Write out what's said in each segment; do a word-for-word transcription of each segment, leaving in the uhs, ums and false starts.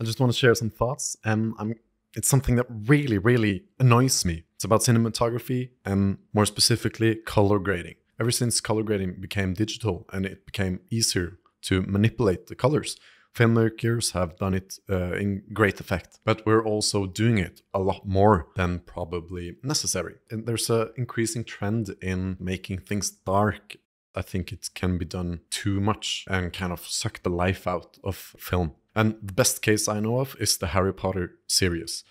I just want to share some thoughts, and I'm, it's something that really, really annoys me. It's about cinematography, and more specifically, color grading. Ever since color grading became digital and it became easier to manipulate the colors, filmmakers have done it uh, in great effect, but we're also doing it a lot more than probably necessary. And there's an increasing trend in making things dark. I think it can be done too much and kind of suck the life out of film. And the best case I know of is the Harry Potter series.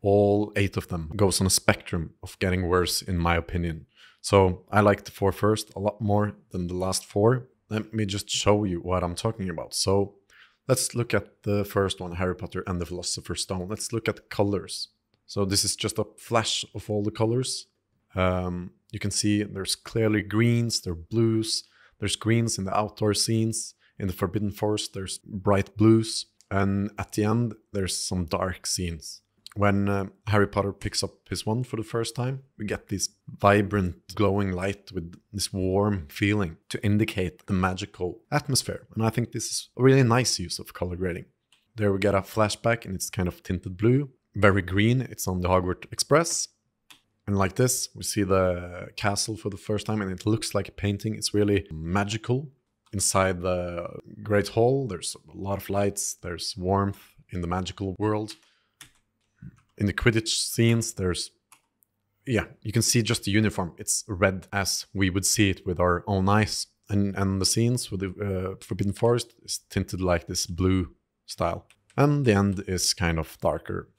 All eight of them goes on a spectrum of getting worse, in my opinion. So I like the four first a lot more than the last four. Let me just show you what I'm talking about. So let's look at the first one, Harry Potter and the Philosopher's Stone. Let's look at the colors. So this is just a flash of all the colors. Um, you can see there's clearly greens, there are blues, there's greens in the outdoor scenes. In the Forbidden Forest, there's bright blues. And at the end, there's some dark scenes. When uh, Harry Potter picks up his wand for the first time, we get this vibrant glowing light with this warm feeling to indicate the magical atmosphere. And I think this is a really nice use of color grading. There we get a flashback, and it's kind of tinted blue. Very green, it's on the Hogwarts Express. And like this, we see the castle for the first time, and it looks like a painting. It's really magical. Inside the Great Hall, there's a lot of lights, there's warmth in the magical world. In the Quidditch scenes, there's, yeah, you can see just the uniform. It's red as we would see it with our own eyes. And, and the scenes with the uh, Forbidden Forest is tinted like this blue style. And the end is kind of darker.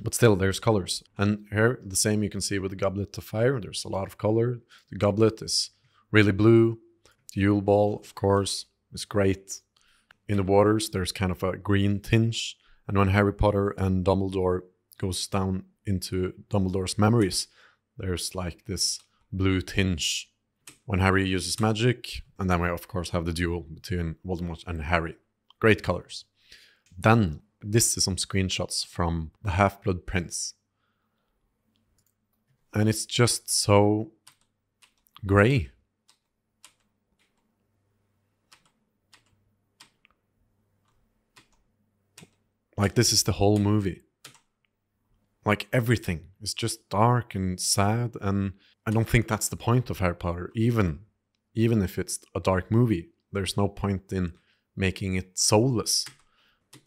But still, there's colors. And here, the same you can see with the Goblet of Fire. There's a lot of color. The goblet is really blue. The Yule Ball, of course, is great. In the waters, there's kind of a green tinge. And when Harry Potter and Dumbledore goes down into Dumbledore's memories, there's like this blue tinge. When Harry uses magic, and then we of course have the duel between Voldemort and Harry. Great colors. Then, this is some screenshots from the Half-Blood Prince. And it's just so gray. Like, this is the whole movie. Like, everything is just dark and sad, and I don't think that's the point of Harry Potter. Even, even if it's a dark movie, there's no point in making it soulless.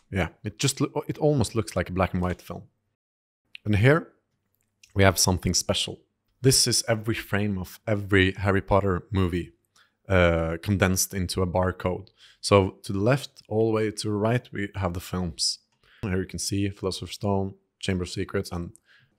Yeah, it just, it almost looks like a black and white film. And here, we have something special. This is every frame of every Harry Potter movie. Uh, condensed into a barcode. So to the left, all the way to the right, we have the films. Here you can see Philosopher's Stone, Chamber of Secrets, and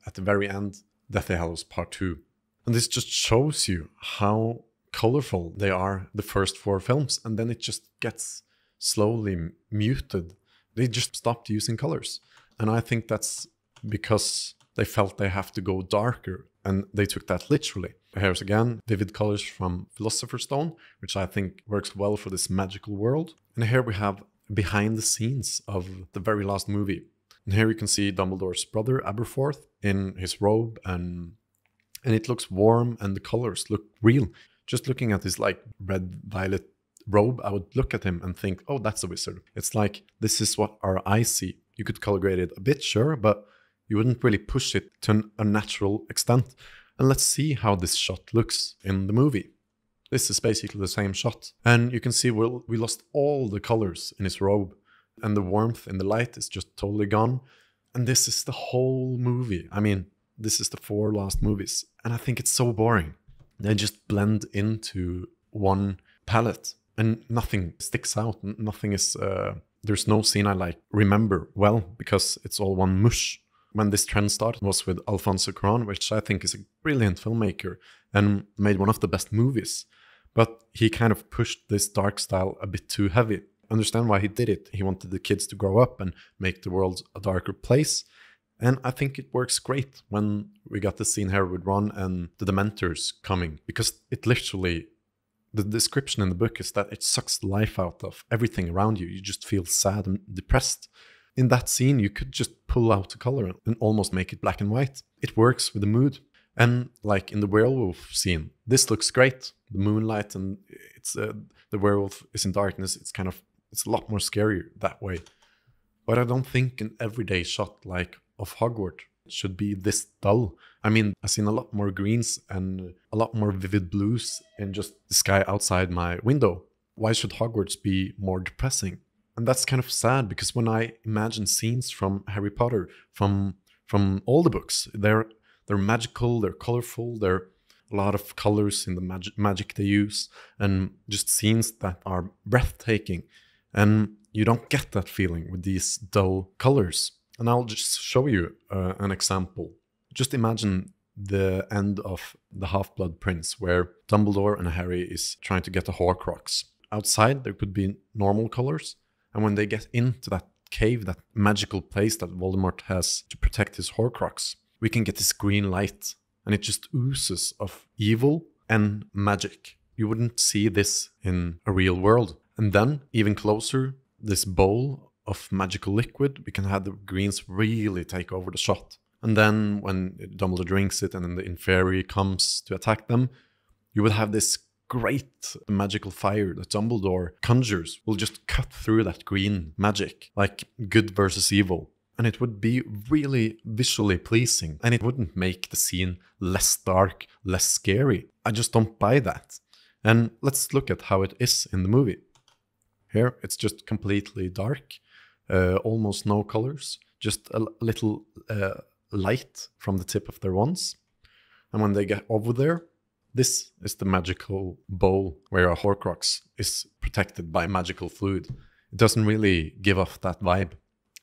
at the very end, Deathly Hallows Part two. And this just shows you how colorful they are, the first four films, and then it just gets slowly muted. They just stopped using colors. And I think that's because they felt they have to go darker, and they took that literally. Here's again vivid colors from Philosopher's Stone, which I think works well for this magical world. And here we have behind the scenes of the very last movie. And here you can see Dumbledore's brother Aberforth in his robe, and and it looks warm and the colors look real. Just looking at this like red violet robe, I would look at him and think, oh, that's a wizard. It's like, this is what our eyes see. You could color grade it a bit, sure, but you wouldn't really push it to an unnatural extent. And let's see how this shot looks in the movie. This is basically the same shot. And you can see we'll, we lost all the colors in his robe. And the warmth in the light is just totally gone. And this is the whole movie. I mean, this is the four last movies. And I think it's so boring. They just blend into one palette. And nothing sticks out. Nothing is... Uh, there's no scene I like remember well, because it's all one mush. When this trend started was with Alfonso Cuarón, which I think is a brilliant filmmaker and made one of the best movies. But he kind of pushed this dark style a bit too heavy. Understand why he did it. He wanted the kids to grow up and make the world a darker place. And I think it works great when we got the scene here with Ron and the Dementors coming. Because it literally, the description in the book is that it sucks the life out of everything around you. You just feel sad and depressed. In that scene, you could just pull out the color and almost make it black and white. It works with the mood. And like in the werewolf scene, this looks great. The moonlight and it's uh, the werewolf is in darkness. It's kind of It's a lot more scarier that way. But I don't think an everyday shot like of Hogwarts should be this dull. I mean, I've seen a lot more greens and a lot more vivid blues in just the sky outside my window. Why should Hogwarts be more depressing? And that's kind of sad, because when I imagine scenes from Harry Potter, from from all the books, they're they're magical, they're colorful, they're a lot of colors in the mag magic they use, and just scenes that are breathtaking. And you don't get that feeling with these dull colors. And I'll just show you uh, an example. Just imagine the end of the Half-Blood Prince, where Dumbledore and Harry is trying to get a Horcrux. Outside, there could be normal colors. And when they get into that cave, that magical place that Voldemort has to protect his Horcrux, we can get this green light. And it just oozes of evil and magic. You wouldn't see this in a real world. And then, even closer, this bowl of magical liquid, we can have the greens really take over the shot. And then when Dumbledore drinks it and then the Inferi comes to attack them, you would have this great magical fire that Dumbledore conjures will just cut through that green magic, like good versus evil. And it would be really visually pleasing, and it wouldn't make the scene less dark, less scary. I just don't buy that. And let's look at how it is in the movie. Here, it's just completely dark, uh, almost no colors, just a little uh, light from the tip of their wands. And when they get over there, this is the magical bowl where a Horcrux is protected by magical fluid. It doesn't really give off that vibe.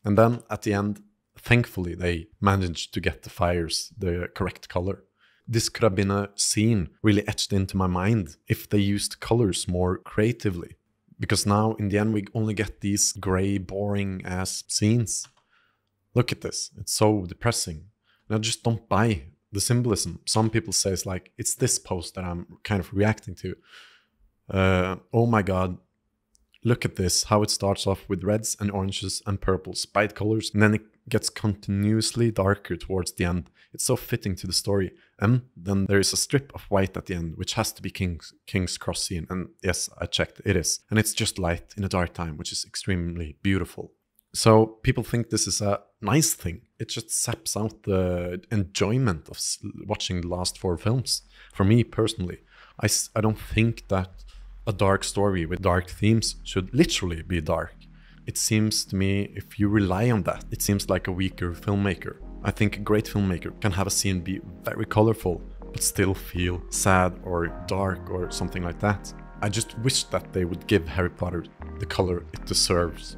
And then at the end, thankfully, they managed to get the fires the correct color. This could have been a scene really etched into my mind if they used colors more creatively. Because now, in the end, we only get these grey, boring-ass scenes. Look at this. It's so depressing. And I just don't buy the symbolism. Some people say it's like, it's this post that I'm kind of reacting to. Uh, oh my god. Look at this, how it starts off with reds and oranges and purples, bright colors, and then it gets continuously darker towards the end. It's so fitting to the story. And then there is a strip of white at the end, which has to be King's, King's Cross scene. And yes, I checked, it is. And it's just light in a dark time, which is extremely beautiful. So people think this is a nice thing. It just saps out the enjoyment of watching the last four films. For me personally, I, I don't think that a dark story with dark themes should literally be dark. It seems to me, if you rely on that, it seems like a weaker filmmaker. I think a great filmmaker can have a scene be very colorful, but still feel sad or dark or something like that. I just wish that they would give Harry Potter the color it deserves.